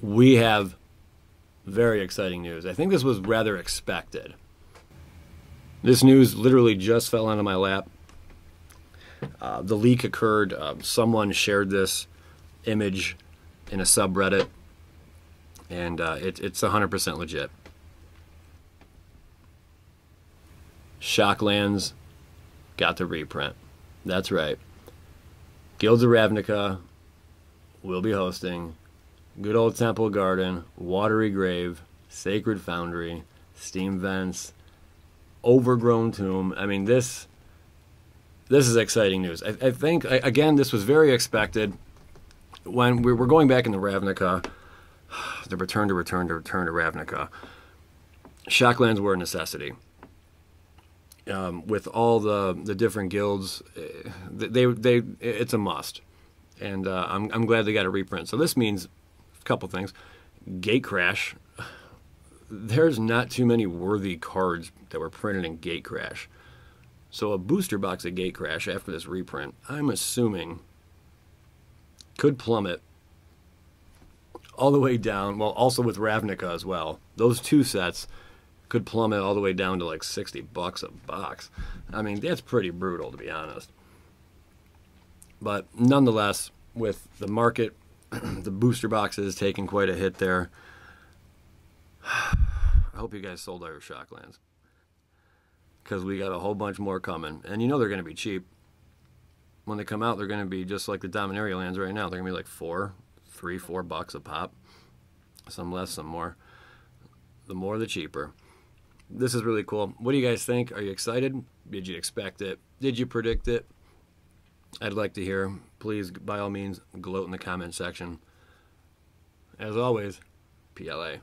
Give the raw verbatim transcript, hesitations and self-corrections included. we have very exciting news. I think this was rather expected. This news literally just fell onto my lap. Uh, the leak occurred. Uh, someone shared this image in a subreddit, and uh, it, it's one hundred percent legit. Shock Lands got the reprint. That's right. Guilds of Ravnica will be hosting Good Old Temple Garden, Watery Grave, Sacred Foundry, Steam Vents, Overgrown Tomb. I mean, this this is exciting news. I, I think, I, again, this was very expected. When we were going back into Ravnica, the return to return to return to Ravnica, Shocklands were a necessity. Um, with all the the different guilds, they they it's a must, and uh, I'm I'm glad they got a reprint. So this means a couple things. Gatecrash. There's not too many worthy cards that were printed in Gatecrash, so a booster box of Gatecrash after this reprint, I'm assuming, could plummet all the way down. Well, also with Ravnica as well, those two sets could plummet all the way down to like sixty bucks a box. I mean, that's pretty brutal, to be honest. But nonetheless, with the market, the booster boxes taking quite a hit there. I hope you guys sold all your Shocklands, because we got a whole bunch more coming. And you know they're going to be cheap. When they come out, they're going to be just like the Dominaria lands right now. They're going to be like four, three, four bucks a pop. Some less, some more. The more, the cheaper. This is really cool. What do you guys think? Are you excited? Did you expect it? Did you predict it? I'd like to hear. Please, by all means, gloat in the comment section. As always, P L A.